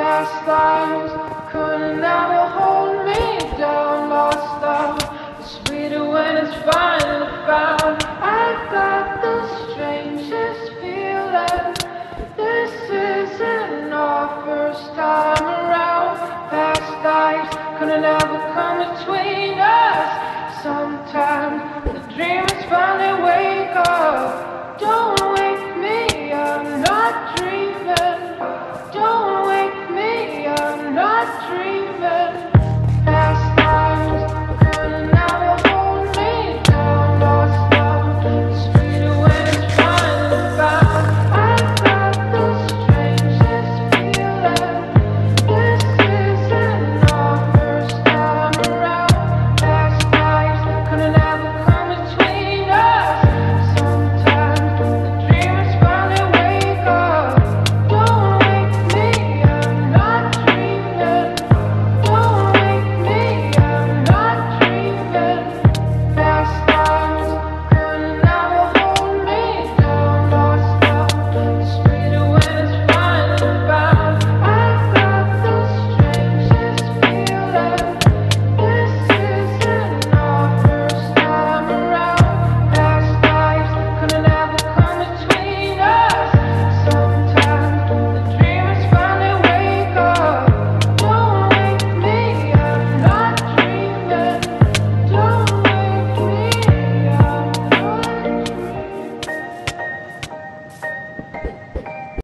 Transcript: Past lives could never hold me down. Lost love is sweeter when it's finally found.